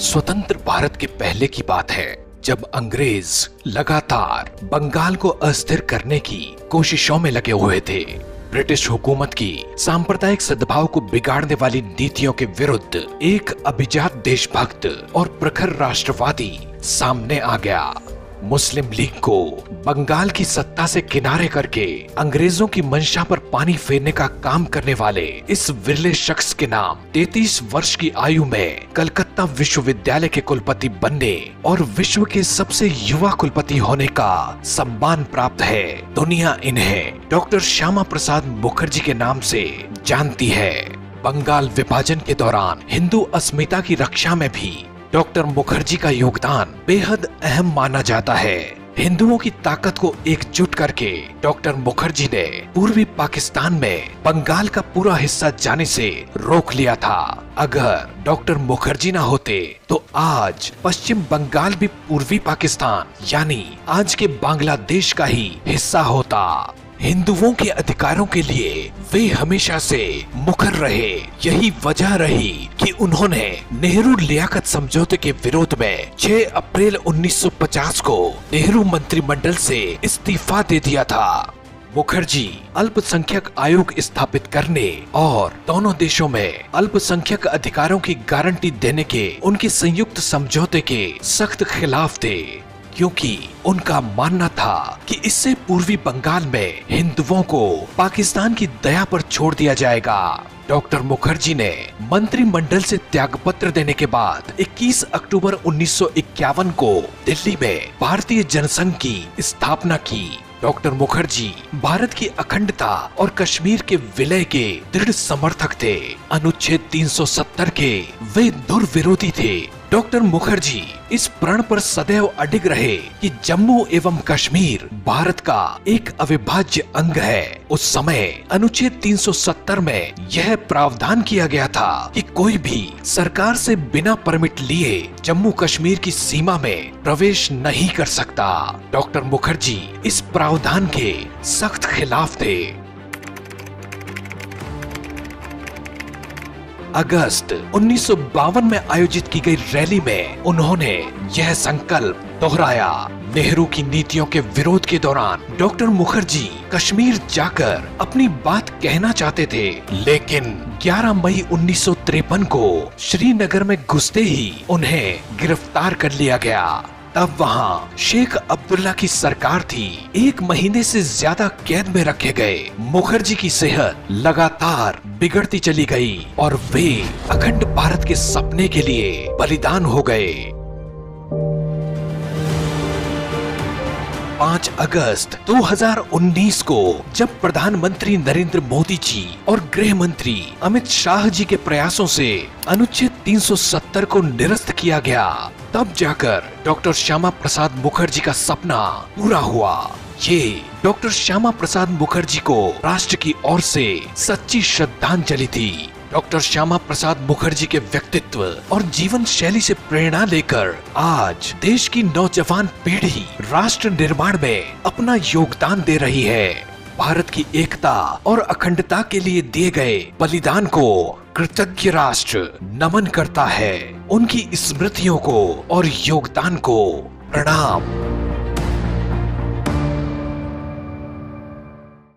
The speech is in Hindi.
स्वतंत्र भारत के पहले की बात है, जब अंग्रेज लगातार बंगाल को अस्थिर करने की कोशिशों में लगे हुए थे। ब्रिटिश हुकूमत की सांप्रदायिक सद्भाव को बिगाड़ने वाली नीतियों के विरुद्ध एक अभिजात देशभक्त और प्रखर राष्ट्रवादी सामने आ गया। मुस्लिम लीग को बंगाल की सत्ता से किनारे करके अंग्रेजों की मंशा पर पानी फेरने का काम करने वाले इस विरले शख्स के नाम 33 वर्ष की आयु में कलकत्ता विश्वविद्यालय के कुलपति बनने और विश्व के सबसे युवा कुलपति होने का सम्मान प्राप्त है। दुनिया इन्हें डॉ. श्यामा प्रसाद मुखर्जी के नाम से जानती है। बंगाल विभाजन के दौरान हिंदू अस्मिता की रक्षा में भी डॉक्टर मुखर्जी का योगदान बेहद अहम माना जाता है। हिंदुओं की ताकत को एकजुट करके डॉक्टर मुखर्जी ने पूर्वी पाकिस्तान में बंगाल का पूरा हिस्सा जाने से रोक लिया था। अगर डॉक्टर मुखर्जी ना होते तो आज पश्चिम बंगाल भी पूर्वी पाकिस्तान यानी आज के बांग्लादेश का ही हिस्सा होता। हिंदुओं के अधिकारों के लिए वे हमेशा से मुखर रहे। यही वजह रही कि उन्होंने नेहरू लियाकत समझौते के विरोध में 6 अप्रैल 1950 को नेहरू मंत्रिमंडल से इस्तीफा दे दिया था। मुखर्जी अल्पसंख्यक आयोग स्थापित करने और दोनों देशों में अल्पसंख्यक अधिकारों की गारंटी देने के उनके संयुक्त समझौते के सख्त खिलाफ थे, क्योंकि उनका मानना था कि इससे पूर्वी बंगाल में हिंदुओं को पाकिस्तान की दया पर छोड़ दिया जाएगा। डॉक्टर मुखर्जी ने मंत्रिमंडल से त्यागपत्र देने के बाद 21 अक्टूबर 1951 को दिल्ली में भारतीय जनसंघ की स्थापना की। डॉक्टर मुखर्जी भारत की अखंडता और कश्मीर के विलय के दृढ़ समर्थक थे। अनुच्छेद 370 के वे दुर्विरोधी थे। डॉक्टर मुखर्जी इस प्रण पर सदैव अडिग रहे कि जम्मू एवं कश्मीर भारत का एक अविभाज्य अंग है। उस समय अनुच्छेद 370 में यह प्रावधान किया गया था कि कोई भी सरकार से बिना परमिट लिए जम्मू कश्मीर की सीमा में प्रवेश नहीं कर सकता। डॉक्टर मुखर्जी इस प्रावधान के सख्त खिलाफ थे। अगस्त 1952 में आयोजित की गई रैली में उन्होंने यह संकल्प दोहराया। नेहरू की नीतियों के विरोध के दौरान डॉक्टर मुखर्जी कश्मीर जाकर अपनी बात कहना चाहते थे, लेकिन 11 मई 1953 को श्रीनगर में घुसते ही उन्हें गिरफ्तार कर लिया गया। तब वहाँ शेख अब्दुल्ला की सरकार थी। 1 महीने से ज्यादा कैद में रखे गए मुखर्जी की सेहत लगातार बिगड़ती चली गई और वे अखंड भारत के सपने के लिए बलिदान हो गए। 5 अगस्त 2019 को जब प्रधानमंत्री नरेंद्र मोदी जी और गृह मंत्री अमित शाह जी के प्रयासों से अनुच्छेद 370 को निरस्त किया गया, तब जाकर डॉ. श्यामा प्रसाद मुखर्जी का सपना पूरा हुआ। ये डॉ. श्यामा प्रसाद मुखर्जी को राष्ट्र की ओर से सच्ची श्रद्धांजलि थी। डॉ. श्यामा प्रसाद मुखर्जी के व्यक्तित्व और जीवन शैली से प्रेरणा लेकर आज देश की नौजवान पीढ़ी राष्ट्र निर्माण में अपना योगदान दे रही है। भारत की एकता और अखंडता के लिए दिए गए बलिदान को कृतज्ञ राष्ट्र नमन करता है। उनकी स्मृतियों को और योगदान को प्रणाम।